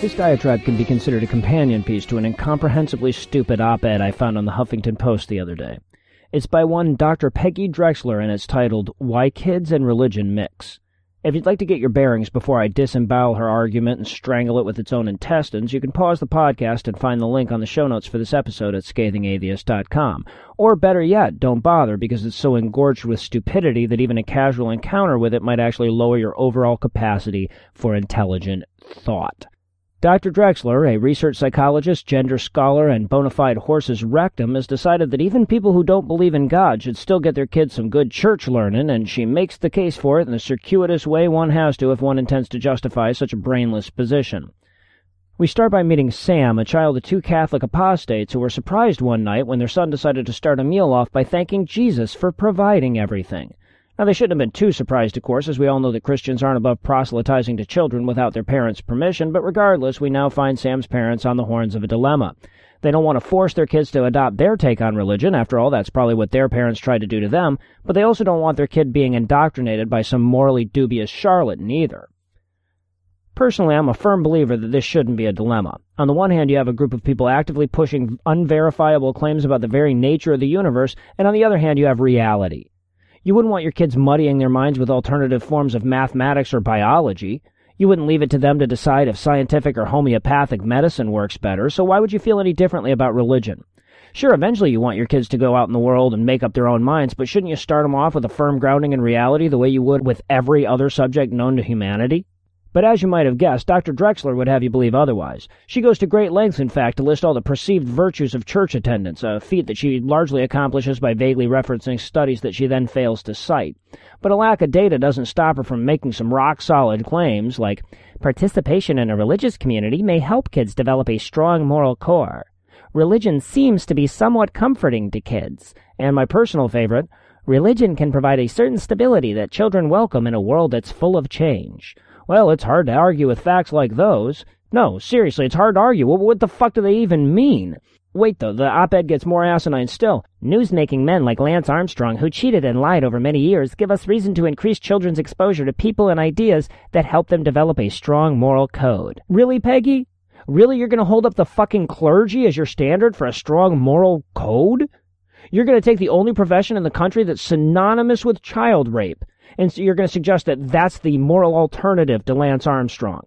This diatribe can be considered a companion piece to an incomprehensibly stupid op-ed I found on the Huffington Post the other day. It's by one Dr. Peggy Drexler, and it's titled, Why Kids and Religion Mix. If you'd like to get your bearings before I disembowel her argument and strangle it with its own intestines, you can pause the podcast and find the link on the show notes for this episode at scathingatheist.com. Or better yet, don't bother, because it's so engorged with stupidity that even a casual encounter with it might actually lower your overall capacity for intelligent thought. Dr. Drexler, a research psychologist, gender scholar, and bona fide horse's rectum, has decided that even people who don't believe in God should still get their kids some good church learning, and she makes the case for it in the circuitous way one has to if one intends to justify such a brainless position. We start by meeting Sam, a child of two Catholic apostates who were surprised one night when their son decided to start a meal off by thanking Jesus for providing everything. Now, they shouldn't have been too surprised, of course, as we all know that Christians aren't above proselytizing to children without their parents' permission, but regardless, we now find Sam's parents on the horns of a dilemma. They don't want to force their kids to adopt their take on religion. After all, that's probably what their parents tried to do to them, but they also don't want their kid being indoctrinated by some morally dubious charlatan either. Personally, I'm a firm believer that this shouldn't be a dilemma. On the one hand, you have a group of people actively pushing unverifiable claims about the very nature of the universe, and on the other hand, you have reality. You wouldn't want your kids muddying their minds with alternative forms of mathematics or biology. You wouldn't leave it to them to decide if scientific or homeopathic medicine works better, so why would you feel any differently about religion? Sure, eventually you want your kids to go out in the world and make up their own minds, but shouldn't you start them off with a firm grounding in reality the way you would with every other subject known to humanity? But as you might have guessed, Dr. Drexler would have you believe otherwise. She goes to great lengths, in fact, to list all the perceived virtues of church attendance, a feat that she largely accomplishes by vaguely referencing studies that she then fails to cite. But a lack of data doesn't stop her from making some rock-solid claims, like, participation in a religious community may help kids develop a strong moral core. Religion seems to be somewhat comforting to kids. And my personal favorite, religion can provide a certain stability that children welcome in a world that's full of change. Well, it's hard to argue with facts like those. No, seriously, it's hard to argue. What the fuck do they even mean? Wait, though, the op-ed gets more asinine still. News-making men like Lance Armstrong, who cheated and lied over many years, give us reason to increase children's exposure to people and ideas that help them develop a strong moral code. Really, Peggy? Really, you're going to hold up the fucking clergy as your standard for a strong moral code? You're going to take the only profession in the country that's synonymous with child rape, and so you're going to suggest that that's the moral alternative to Lance Armstrong.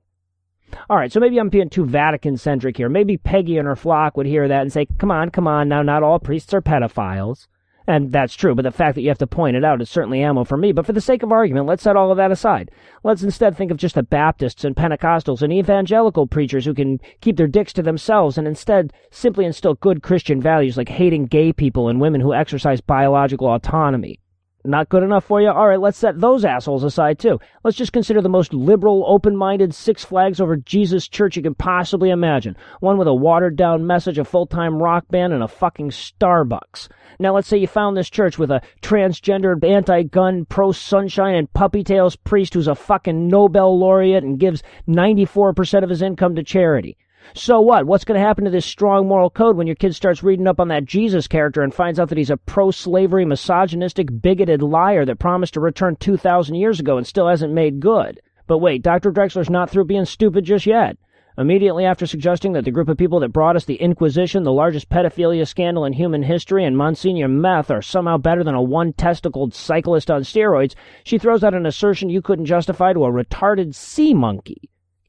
All right, so maybe I'm being too Vatican-centric here. Maybe Peggy and her flock would hear that and say, come on, now not all priests are pedophiles. And that's true, but the fact that you have to point it out is certainly ammo for me. But for the sake of argument, let's set all of that aside. Let's instead think of just the Baptists and Pentecostals and evangelical preachers who can keep their dicks to themselves and instead simply instill good Christian values like hating gay people and women who exercise biological autonomy. Not good enough for you? All right, let's set those assholes aside, too. Let's just consider the most liberal, open-minded Six Flags Over Jesus church you can possibly imagine. One with a watered-down message, a full-time rock band, and a fucking Starbucks. Now, let's say you found this church with a transgender, anti-gun, pro-sunshine, and puppy-tails priest who's a fucking Nobel laureate and gives 94% of his income to charity. So what? What's going to happen to this strong moral code when your kid starts reading up on that Jesus character and finds out that he's a pro-slavery, misogynistic, bigoted liar that promised to return 2,000 years ago and still hasn't made good? But wait, Dr. Drexler's not through being stupid just yet. Immediately after suggesting that the group of people that brought us the Inquisition, the largest pedophilia scandal in human history, and Monsignor Meth are somehow better than a one-testicled cyclist on steroids, she throws out an assertion you couldn't justify to a retarded sea monkey.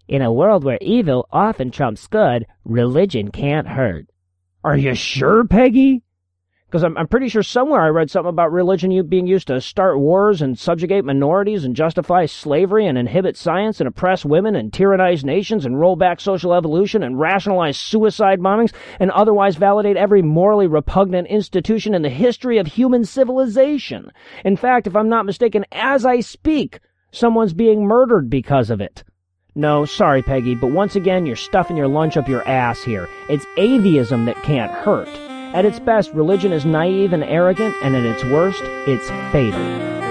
In a world where evil often trumps good, religion can't hurt. Are you sure, Peggy? Because I'm pretty sure somewhere I read something about religion being used to start wars and subjugate minorities and justify slavery and inhibit science and oppress women and tyrannize nations and roll back social evolution and rationalize suicide bombings and otherwise validate every morally repugnant institution in the history of human civilization. In fact, if I'm not mistaken, as I speak, someone's being murdered because of it. No, sorry, Peggy, but once again, you're stuffing your lunch up your ass here. It's atheism that can't hurt. At its best, religion is naive and arrogant, and at its worst, it's fatal.